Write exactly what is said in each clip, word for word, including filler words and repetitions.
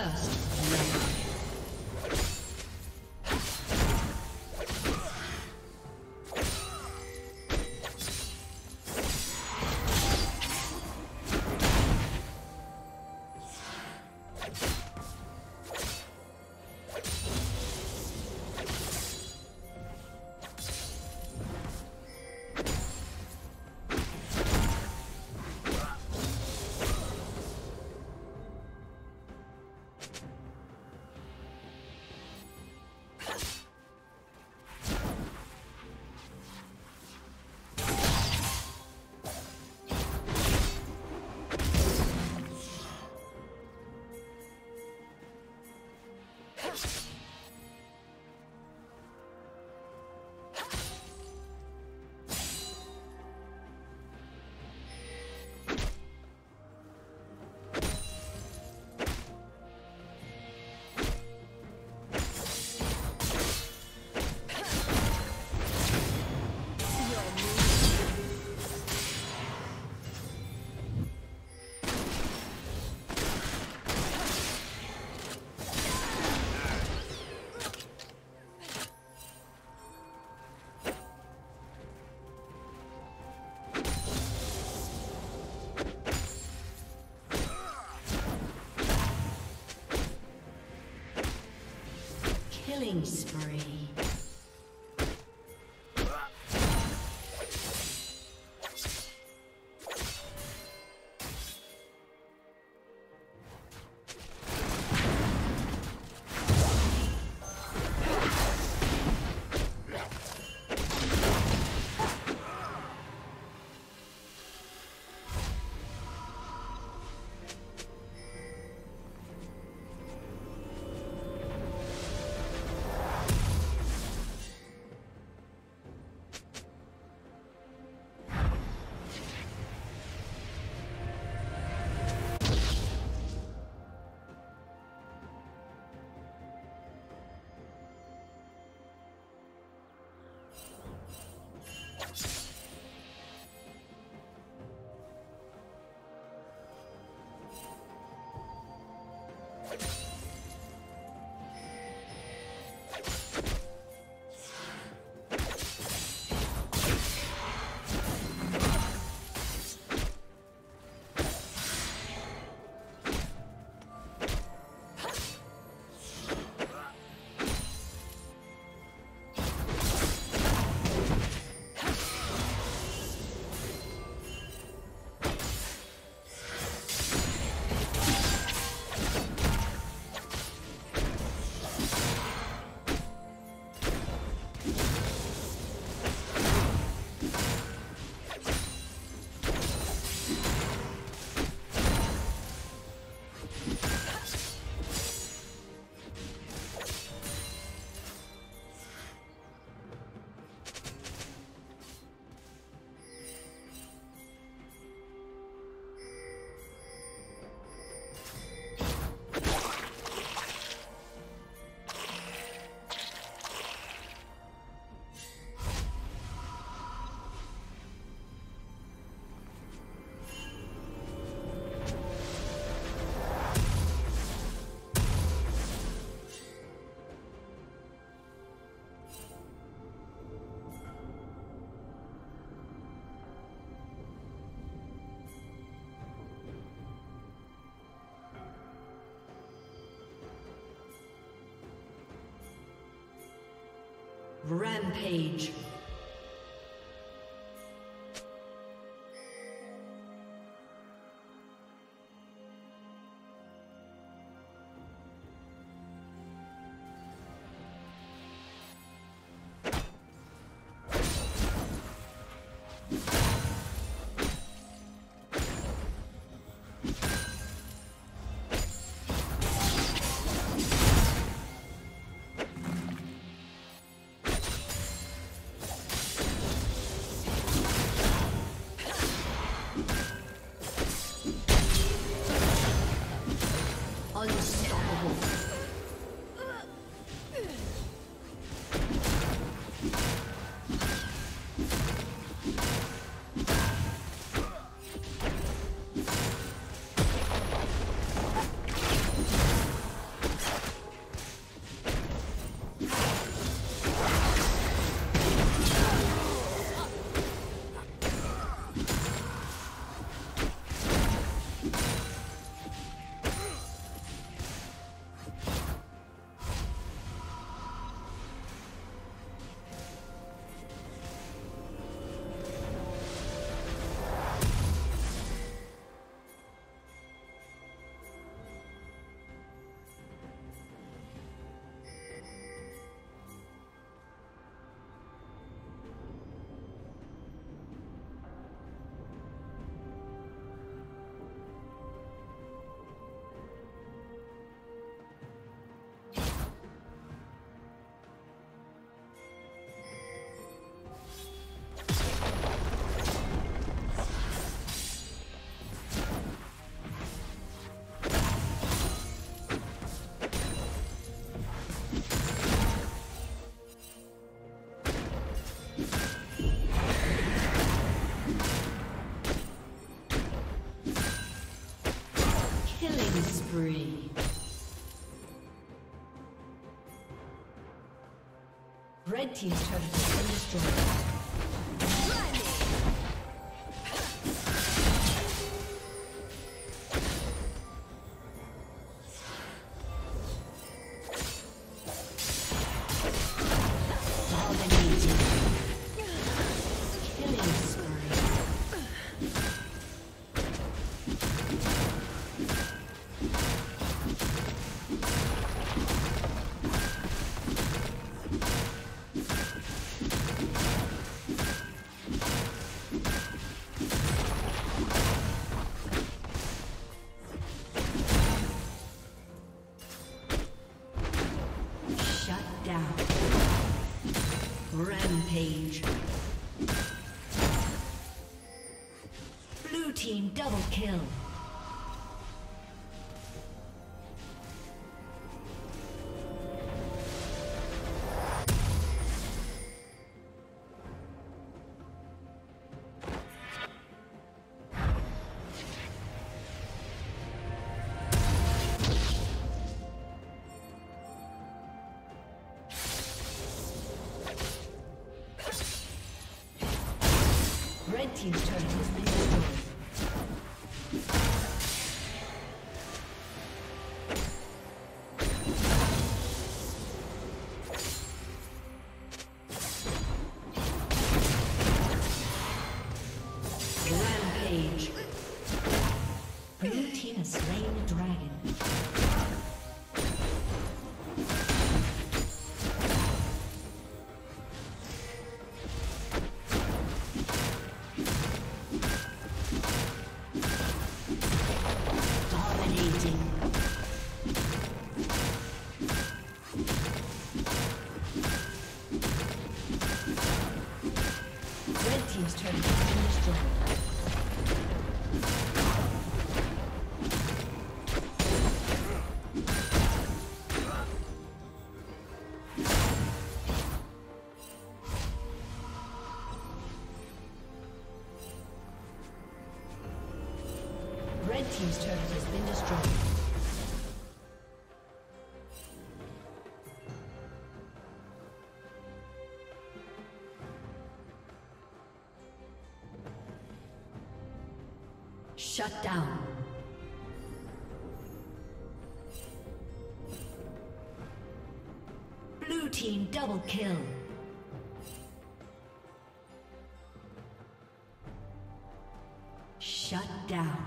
First round. Killing spree. Rampage. Red team's turret has been destroyed. Rampage. Blue team double kill. Team's turret has been destroyed. Rampage. Blue team has slain the dragon. Red team's turret has been destroyed. Shut down. Blue team double kill. Shut down.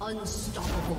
Unstoppable.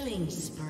Killing spree.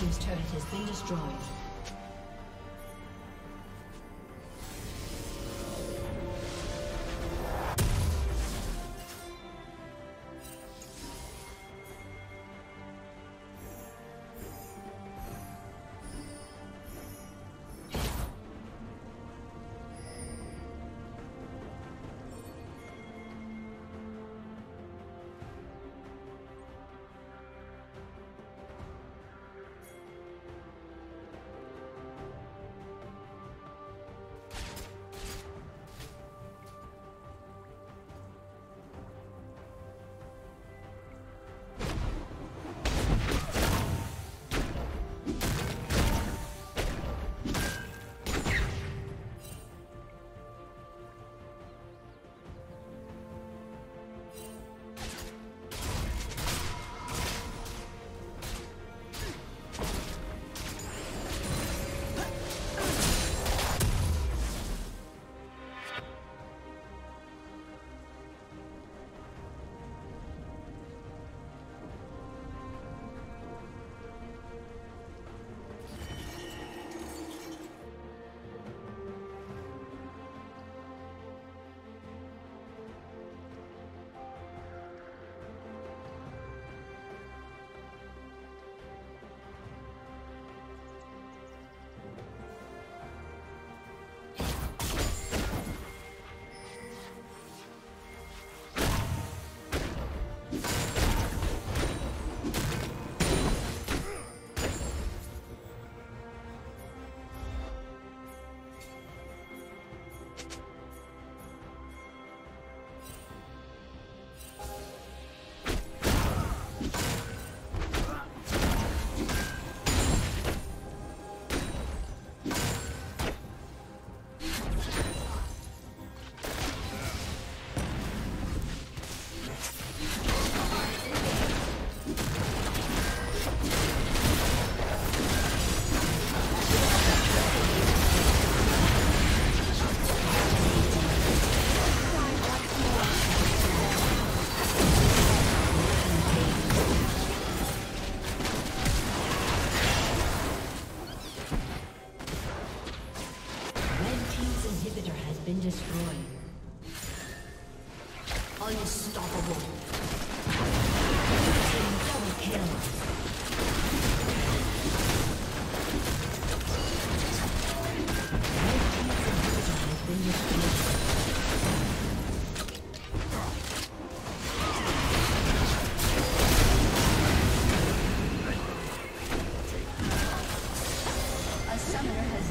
Team's turret is Team's turret has been destroyed.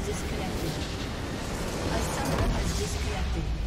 Disconnected. A summoner has disconnected.